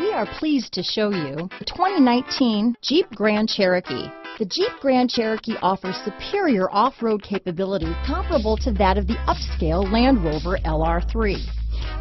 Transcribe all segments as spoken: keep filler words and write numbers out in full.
We are pleased to show you the twenty nineteen Jeep Grand Cherokee. The Jeep Grand Cherokee offers superior off-road capability comparable to that of the upscale Land Rover L R three.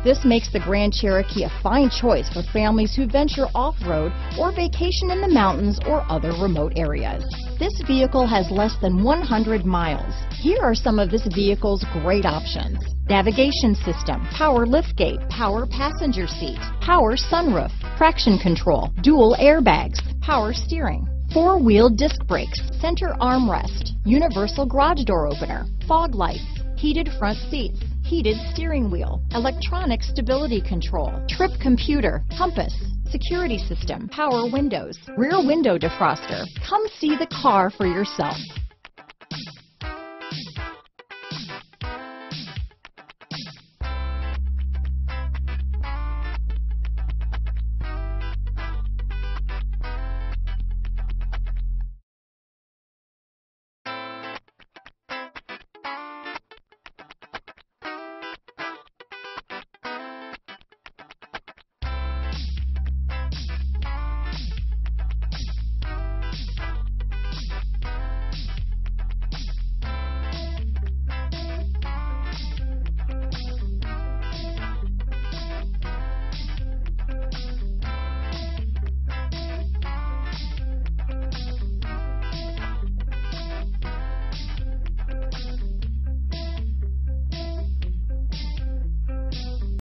This makes the Grand Cherokee a fine choice for families who venture off-road or vacation in the mountains or other remote areas. This vehicle has less than one hundred miles. Here are some of this vehicle's great options: navigation system, power liftgate, power passenger seat, power sunroof, traction control, dual airbags, power steering, four-wheel disc brakes, center armrest, universal garage door opener, fog lights, heated front seats, heated steering wheel, electronic stability control, trip computer, compass, security system, power windows, rear window defroster. Come see the car for yourself.